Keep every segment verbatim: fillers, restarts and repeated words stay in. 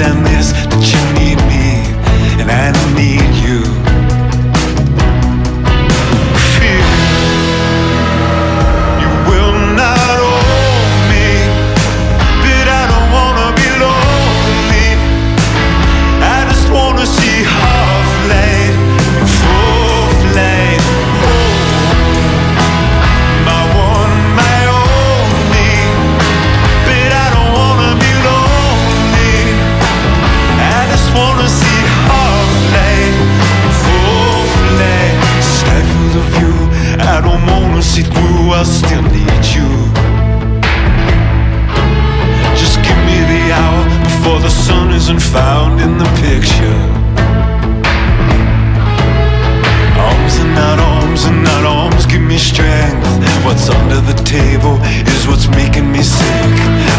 understand this, that you need me and I don't need you. Fear, you will not own me, but I don't wanna be lonely. I just wanna see half light and full light. Oh, my one, my only, but I don't wanna be lonely. I just wanna see half light and full light. Stifled of you, I don't wanna see through. I still need you. Just give me the hour before the sun isn't found in the picture. Arms and not arms and not arms, give me strength. What's under the table is what's making me sick.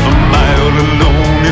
Am I all alone?